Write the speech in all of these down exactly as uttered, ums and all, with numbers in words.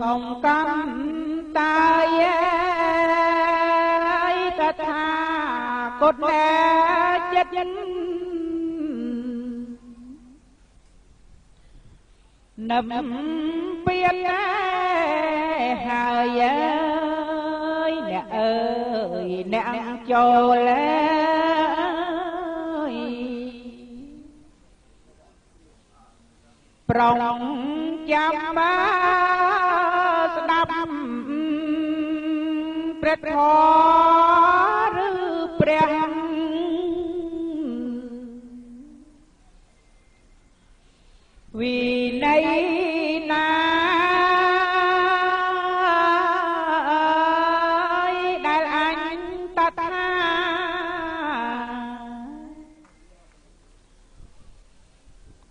Công cắm tay ấy ta tha cốt mẹ chết nhân nằm biên hài ơi nè ơi nè cho lấy prong chăm ba Pret hoa rư prang Vì nay nay Đại anh ta ta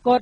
Cột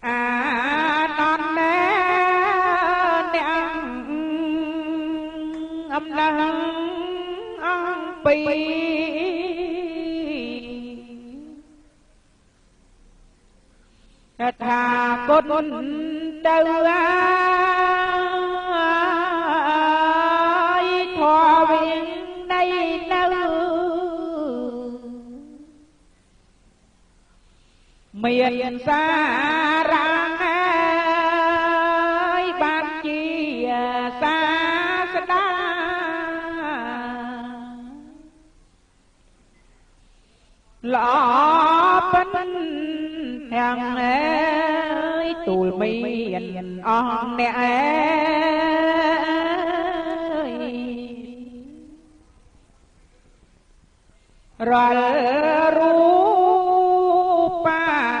À non nè nè Âm nâng ong bì Thà cốt đầu ai Thòa viên đây đâu Miền xa ràng ai Bát chi xa xa Lọ bánh Hàng ơi tụi miền on nè ơi Rồi rú pa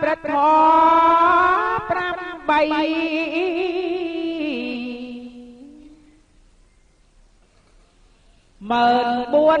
Pret hoa pram bay Mờn buôn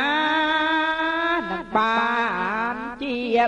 Nâng bàn chia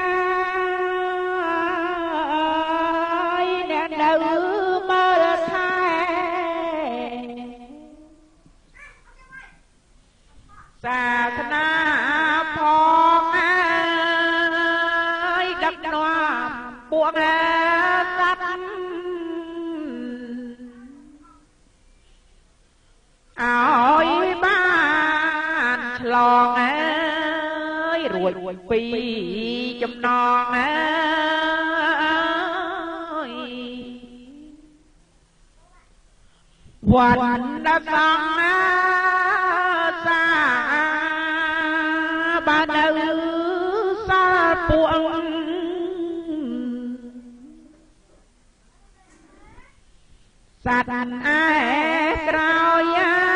ơi Nè nữ mơ thay Xa xa na phong á Buông sát Ôi bán Lòng ơi Rồi phi chấm non ơi Quần đã xong Xa Ba nữ Xa buông Sát ai trao giấy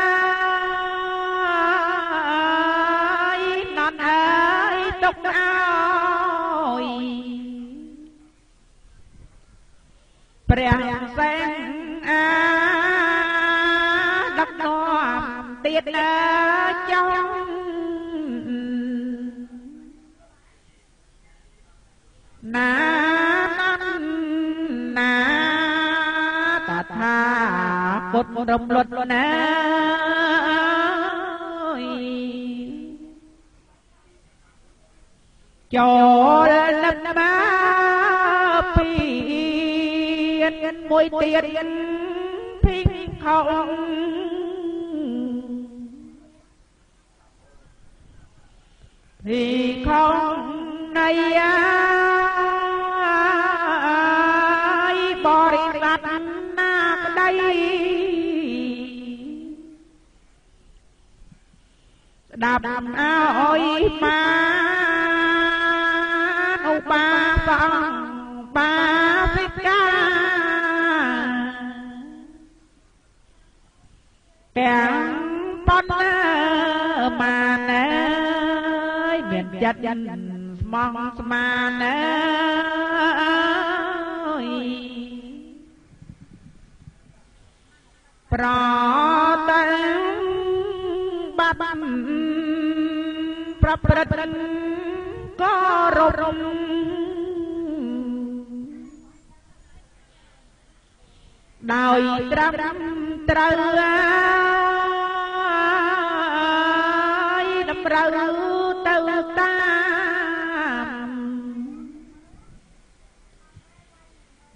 Non ơi tục ơi Prèng xanh á Đắp đo biệt là trong na na ta tha cột đồng luật luôn ơi cho lên năm ba phiền môi tiền thiên không thì không nay ai bỏ đi đặt nát đây đạp ơi mà ông ba vọng ba phết ca càng con mà nè chất nhân mong mà nơi Pro tăng ba băm Pro tăng có rộng Đòi trăm trời ai đâm râu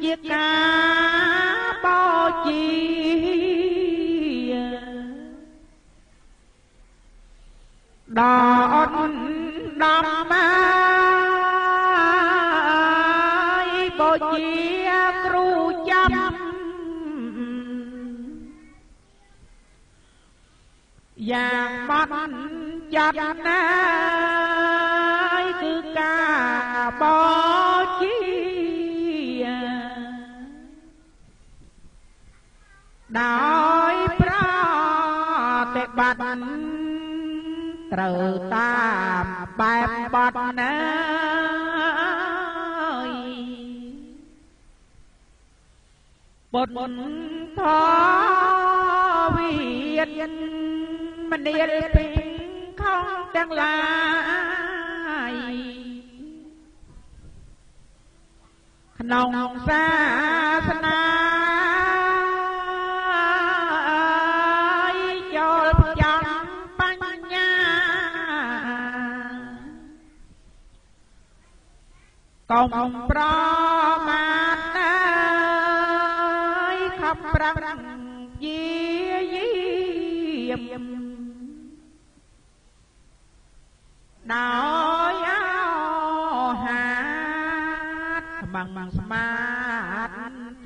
chiếc cá bao chi đòn đòn mai bao chi cru chăm vàng mắt chặt nai cứ cá bao chi đói pro tệ bật trừ ta bẹp bọt nơi bột muốn thó viên mà điên bình không đang lại nồng xa xa na công pro mát ai khắp răng dìa dìa nói áo hát bằng bằng mát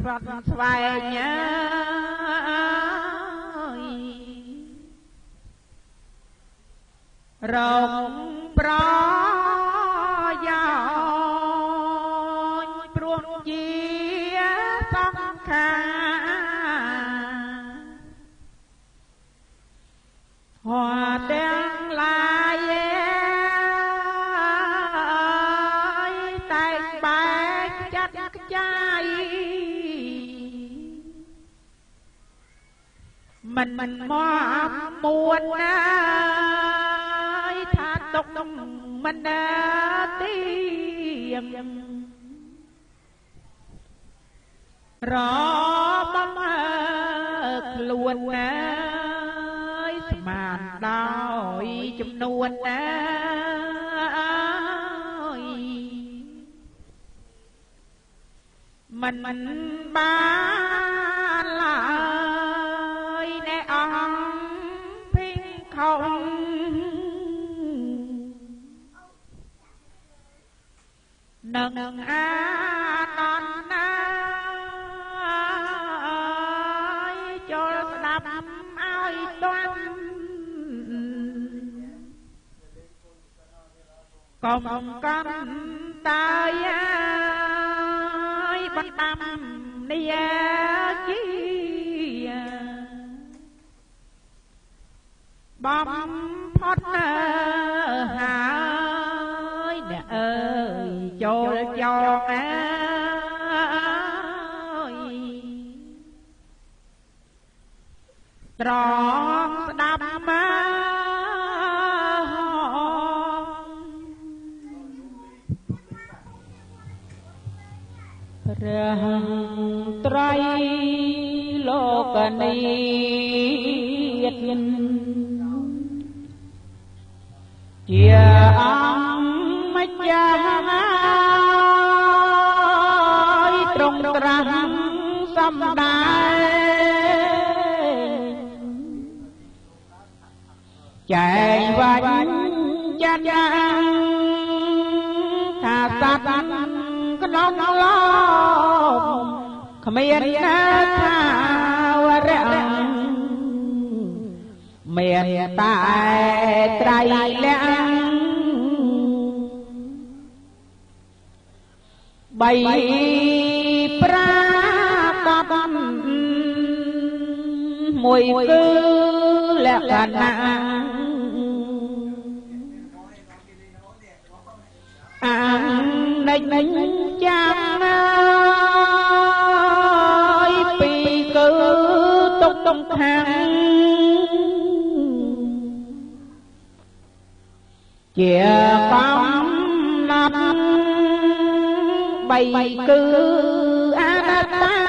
phật xoay nhớ rộng pro hòa đen lại tay bạc chặt chai mình mình mò buồn ai tha tục mình tìm rõ bóng luôn mà đòi chấm nuôn ơi mình mình ba lại nè ông thiên không nâng nâng á non ái cho đập ai toan cùng con tới bất tâm đi chi bom thoát hải đã ơi cho cho ơi tròn đam mê rằng trai lô cả này yên chia âm mạch gia hai trong trăng xâm đại chạy vánh cha cha thà sát cái nón lo miền thao rằng miền tại trai lãng bay pra con mùi cứ lẹ nặng ăn đánh đánh chán trong tháng chia bóng nắp bay cứ á ta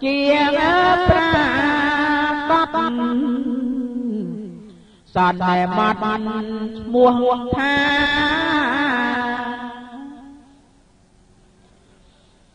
chia ớt ra cóp sàn đè mặt mùa huông tha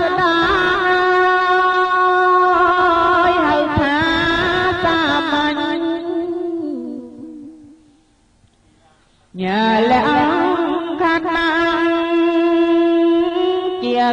đai hầu tha ta manh nhà lẽ khát năng chia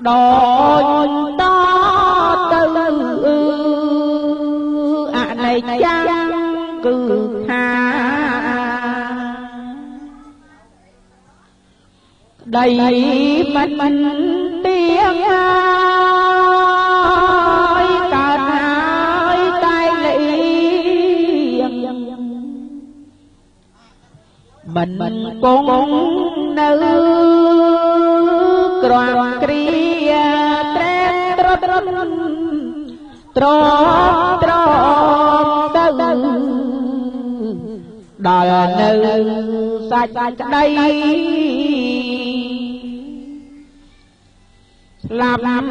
Don't do a young good hand. Đầy mình mình tiếng ơi cả hai tay lị mình mình cũng nữ đoàn kia trét trốt trốt trốt trốt đời nữ sạch đây làm làm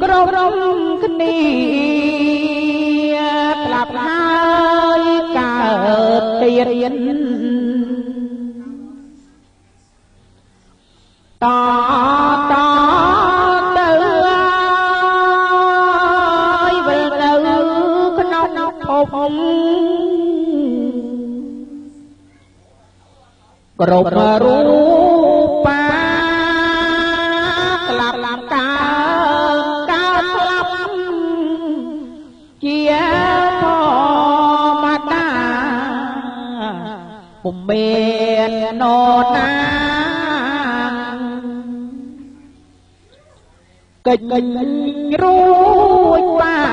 crom crom cái này làm hai cả tiền to to tới về tới cái nóc nóc phồng crom ruột pa cùng miền non kình rối qua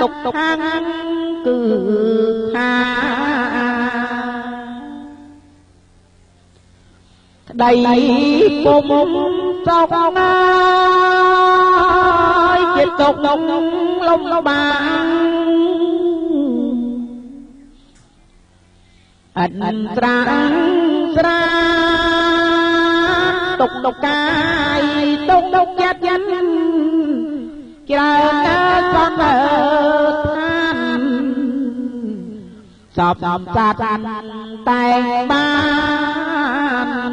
tục tục thăng cử hà đầy bông sao phong ai trên tục đồng lông lông bàng anh anh trang trang tục độc cai đông đông nhát nhát kia cá con ở than sọp sọp sạt tay ban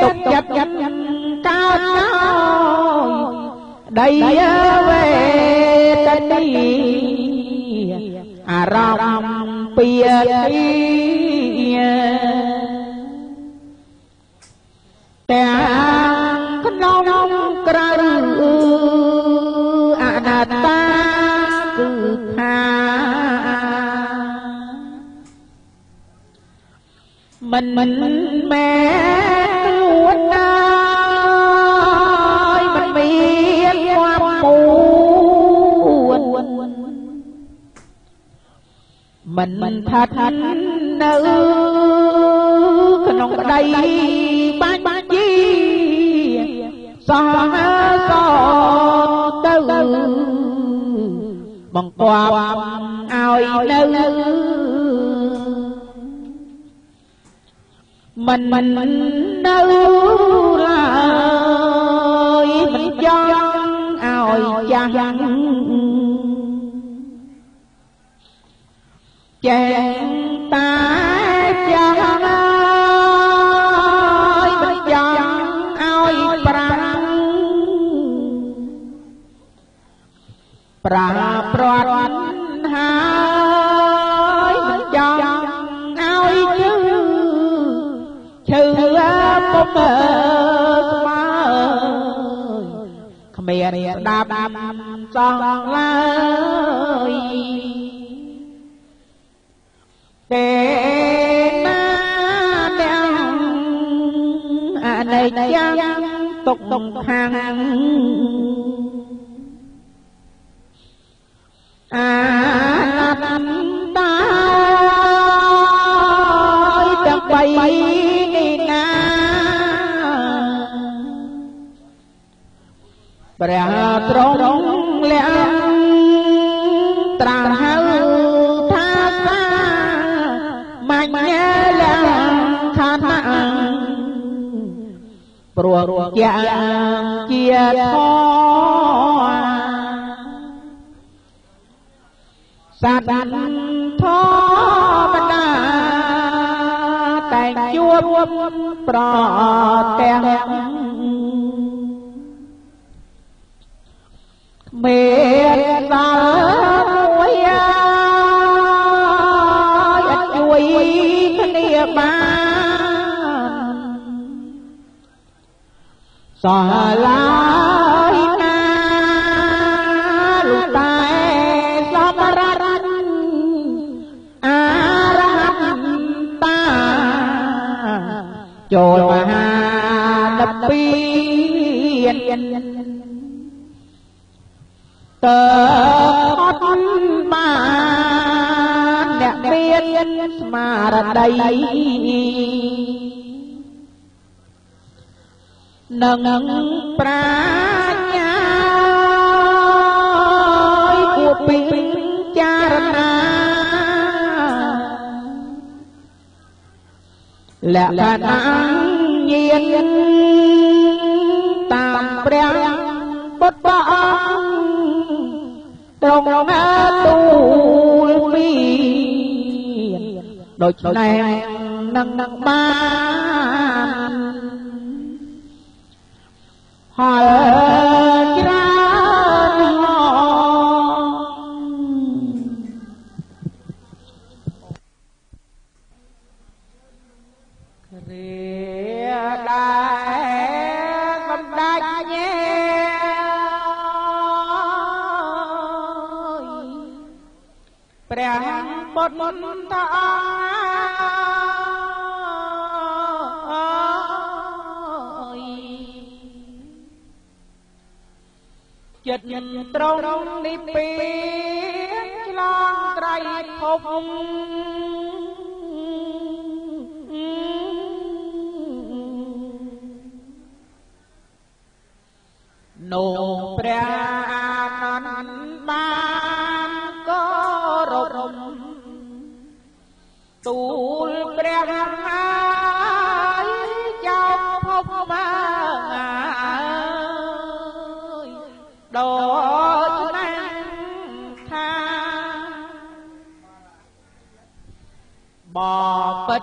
tục chấp chấp cao cao đây về tên đi à rong bia đi tang knong krau anatta kutha man man me tuot nai man mien kwam puon man man tha than nau knong dai xa xa tớ bằng quàm ai lơ mình mình mình đâu lại mình cho ai chàng chàng ta chàng pra-prat hai mình chọn ai chứ trừ bông mơ mơ khmer đạp son lai để na đeo à này chăng tục tục hàng à năm ta đang bay nga bèo trống lẽ trà hâu tha xa mạnh mẽ lẽ tha thang rùa kia kia thò sát thó bát đa tay chúa bò tèn mệt sao muối ơi chuối kia ba xòa la chồi mà đập biên tờ con mà đẹp biên mà đầy nâng nâng pra nhai của bình cha ra lạ là nắng nhiên tạm bèo bớt bọ trong tu mi đôi này nâng nâng ba họ ra họ rìa đại con đại nhé bèn bột môn ta chật nhân trong đi biết lo trái không nô pra non ban có rộn tu pra đó năng tha bỏ bật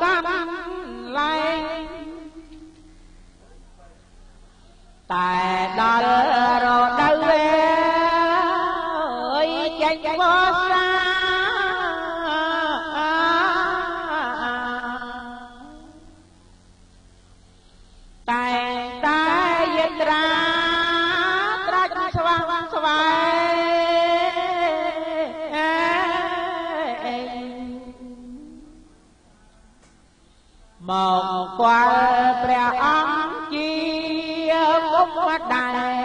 ta mang lại tại đó rồi đâu về chẳng có xa một qua bè ấm chi gốc hoa đài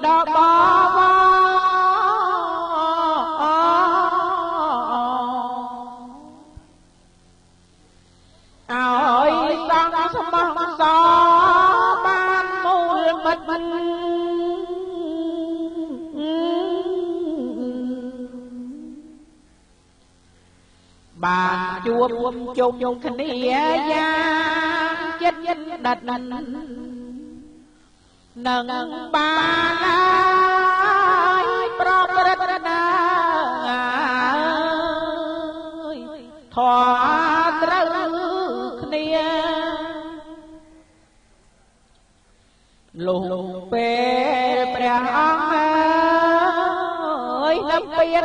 đó bó bà chúa buông chung chung khinh địa giang chết nhân đặt nần nâng ba lai pro pro na thỏa trâu khnia lùng bê bèn ông ơi lâm biên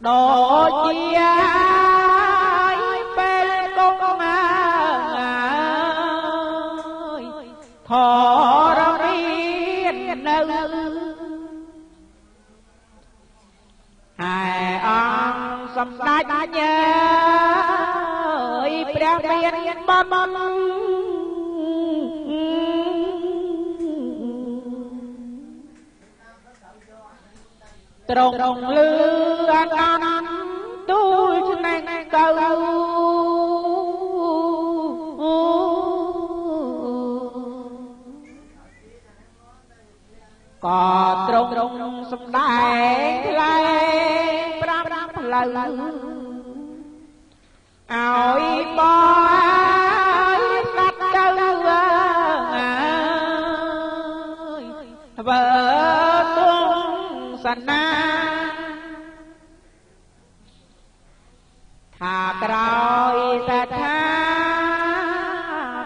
đổ chia bên con ngài thọ ra đi hai ông sầm đai đai nhớ y bèo biên bom bom trồng lư an an tu chân anh cầu có trông trông sông đại lai pram pram lâu Ôi bó tắt câu vợ tuôn sanh thà rồi ta tha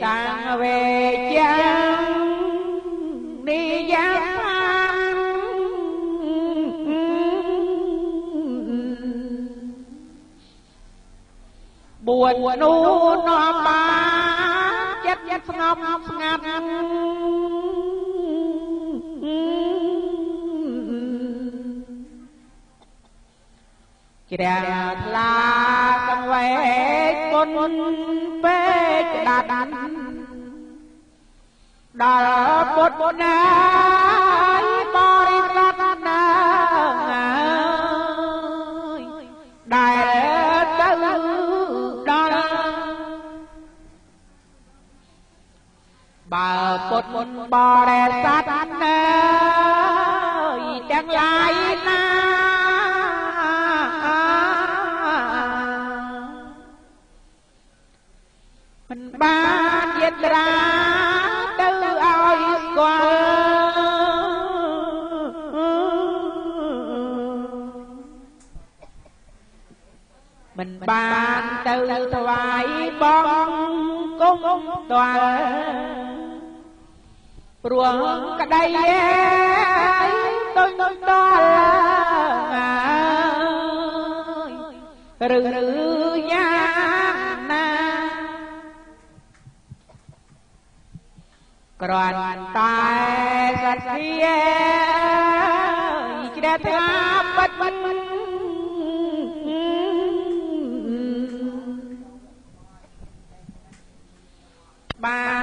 sang về chăng đi giá buồn nu nó ba chết chết ngọc ngạt kìa là con về con về đà đàn đà bột bột này bỏ đi ra đàn đài tư đà bà bột bột bỏ đi ra đàn chẳng lại na mình ba diệt ra tư ao qua mình ba tư thoái bóng cung tòa ruộng cả đây tôi tôi tôi rừng rữ giang na còn tai giật kia đã tha bất bất bà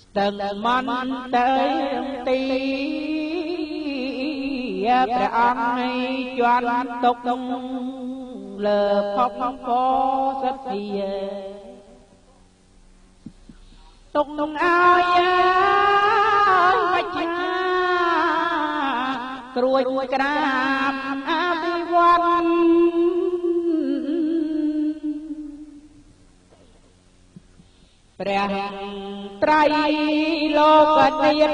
ស្ទឹងមន្តទៅទីព្រះអង្គជន់ទុកលើភពកសភាtục nông ai bạch ruồi ruồi cám ai quan bèng trai lô cật tiên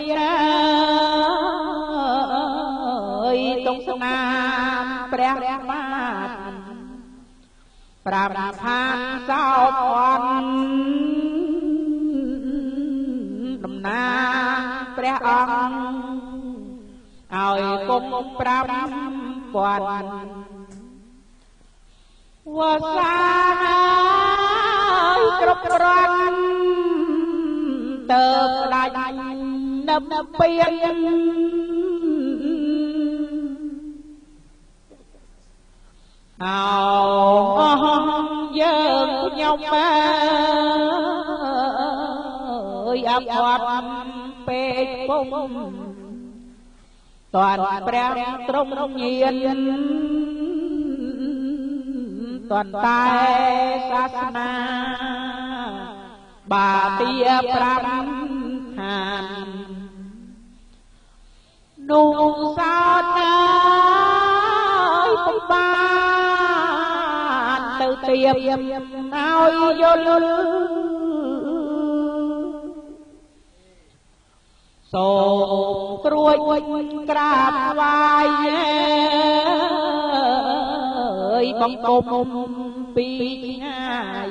ơi tông sông nam bèng mát pràm phan sao quanណាព្រះអង្គឲ្យគុំប្រាំពាន់វសាហើយគ្រប់គ្រាន់តើផ្ដាច់ដឹបពៀនអោអស់យើងខ្ញុំបែอับวัดเป็ดปุ่มตอนแปรตรงเงียนตอนตายศาสนาบาเตียปรำหานนุ่งสาวน้อย tiệm nói vô lưu sổ cruôi cạp vai ơi bông côm pi ngài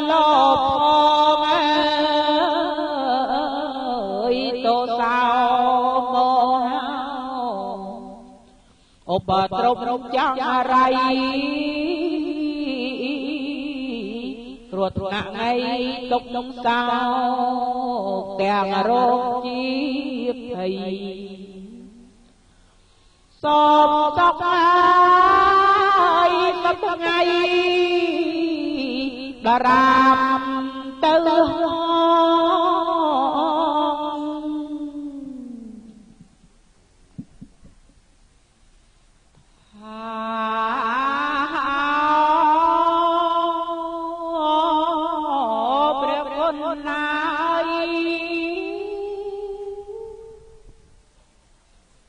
lo phong ơi tô sao mô ô bà trông trông trăng rai ruột nặng ngay tốc đông sao tèng rô chiếc thầy xóm tóc ai tóc ngay đà ràm tư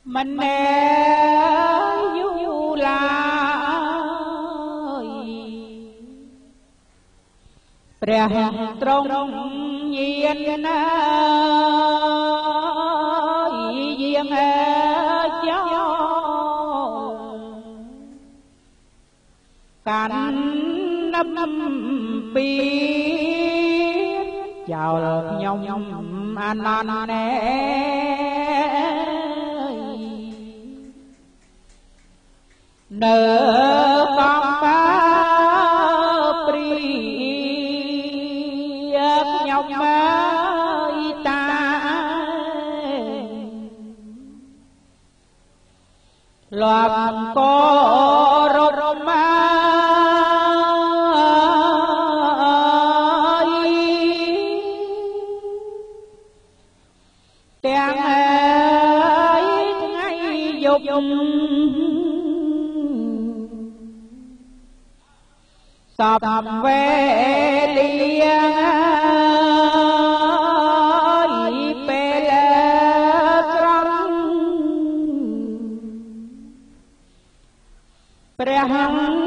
mình nè du lai bè trong nhiên ơi duyên cho cánh năm năm biết chào nhông nhông an an nè nơ con ba pri ác nhọc mai ta loạt có rốt mai tiếng ấy ngay dục sập về liền ơi bê lê trăng bè hăng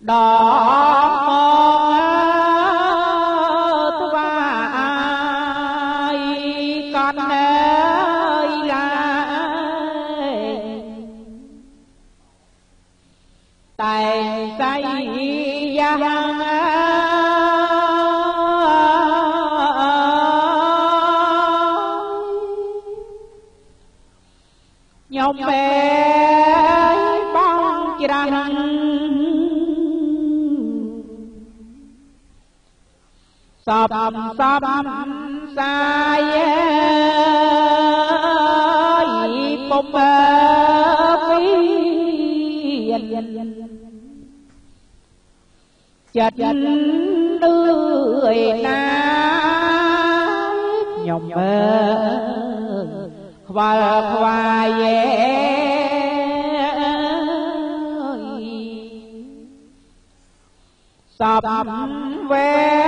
đó con ơi lại tay say giang nhom về bóng chi răng sập sập sai bông chật lưỡi na nhộng mơ khoa khoa dễ sập về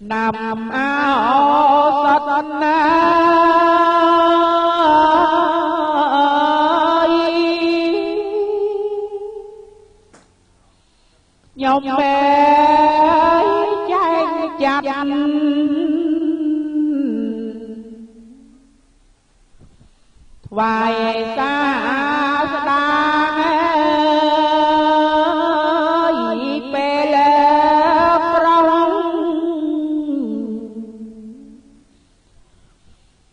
nằm áo sắt nai nhông bé chanh chặt vài xa xa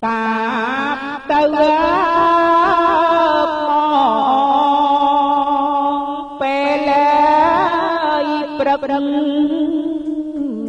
bỏ lỡ những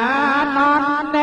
video hấp dẫn.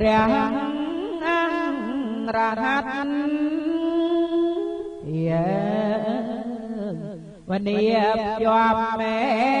Hãy subscribe cho kênh Ghiền Mì Gõ để không bỏ lỡ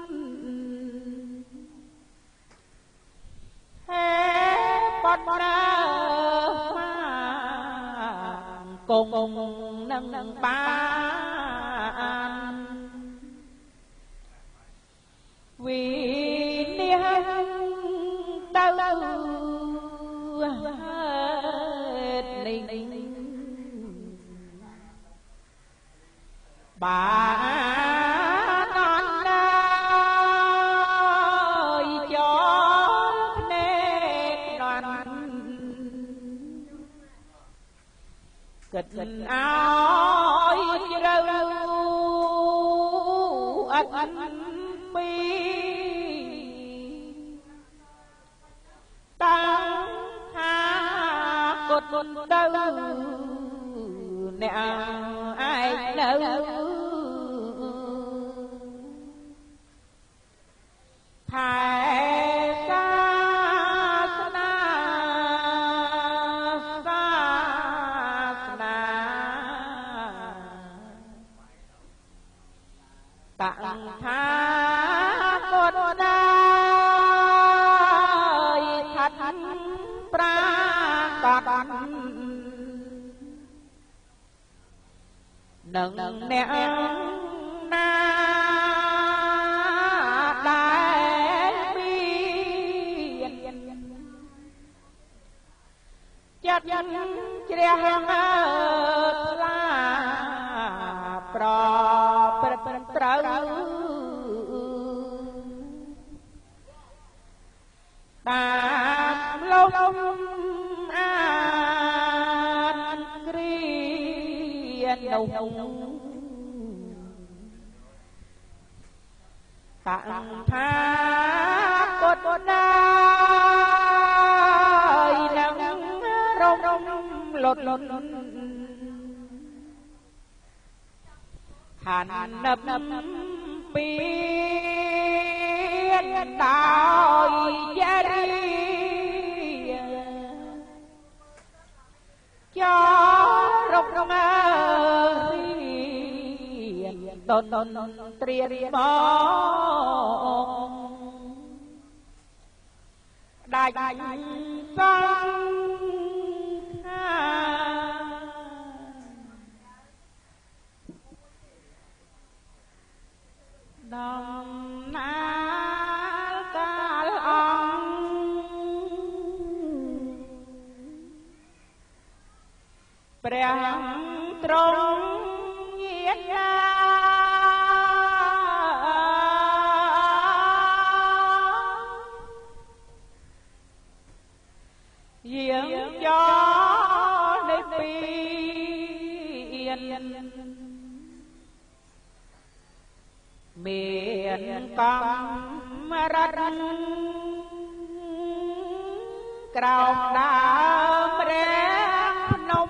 Tam long an kriên đồng tạng tha cốt cốt ai nắng rong rong lột lột hàn nấp nấp biên tàu gia đi cho rong rong non non non triệt mong đại sang ha đồng na ca long bèn trong giếng gió đến biên miền cam rát cào đá đen nông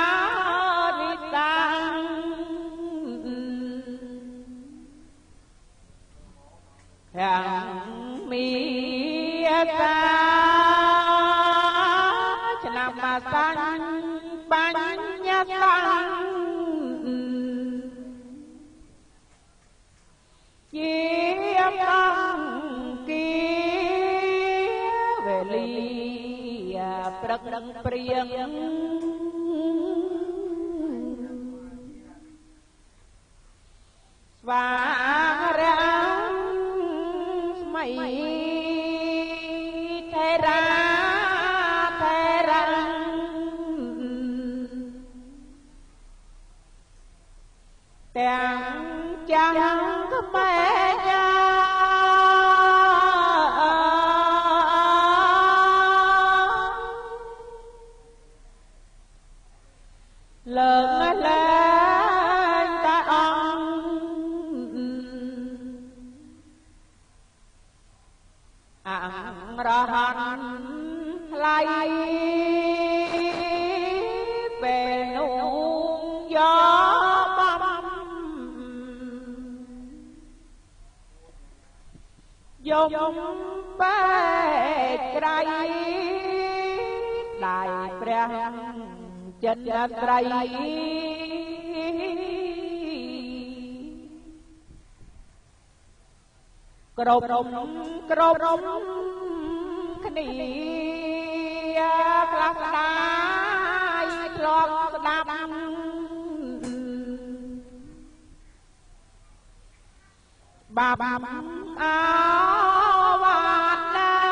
đi sang hàng mi ta chân nam mà sang bánh nhát sang chỉ sang kia về ly bạc đằng priêng và ráng mày thay ra thay ra đèn trắng cứ mẹ nha lớn lên Rahan lai về nung gió băm dùng bể cây đại bèn chân cây cột cột cột đi khắp đai lọt đam ba ba áo vạt đa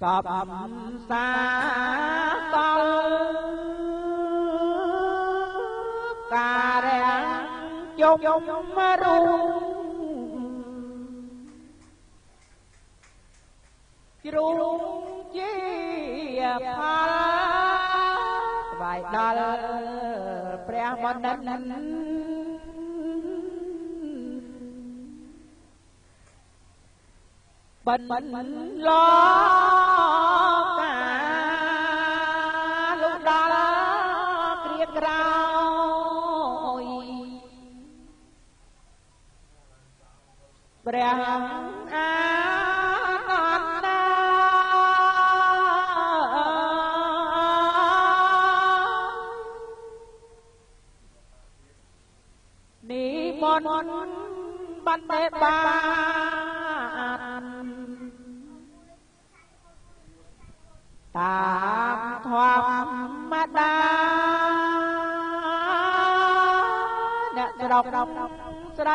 cọp xa câu cà rẽ chung chung rung chi phá vài đàn Hãy subscribe cho kênh Ghiền Mì Gõ Để không bỏ lỡ Ban bê ban tạm thoáng mắt đá đã đọc đọc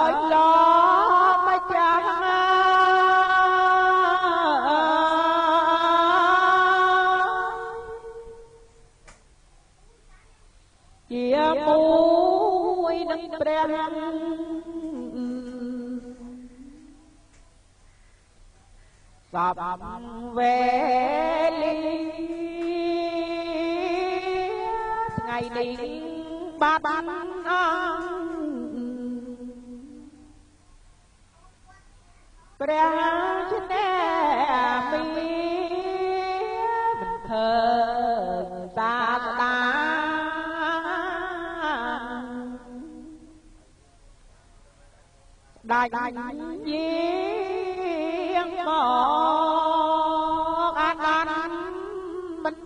Để không bỏ lỡ những video hấp dẫn về Ngày đình ba bán ơn Bèo trên đè mi Bình thường xa xa Đành nhiên một An an bình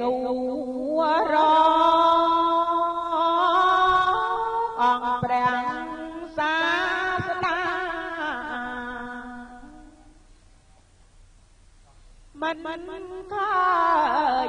tu ra ông Phật Mình mình khởi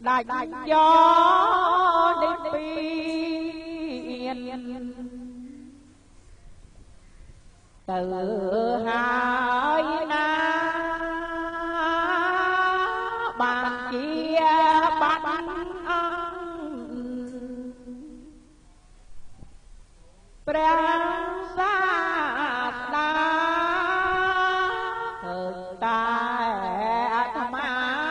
đa đành cho đến biên từ hai na bạn kia bạn Prang xa xa thật tài tham á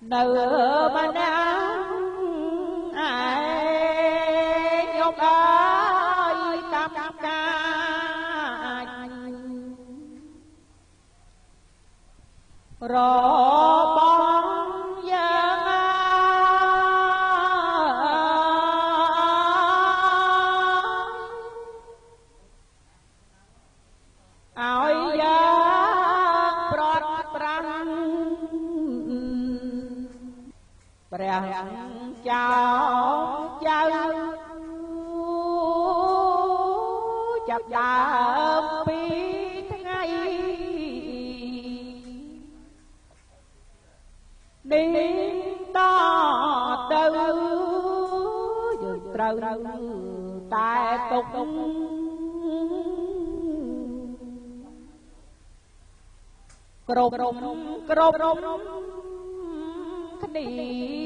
Nữ mà nắng ai nhục ơi tâm canh Rồi Prang chào chào chập chạp bi ngay đến đó từ dừng trâu tại tục crom crom crom đi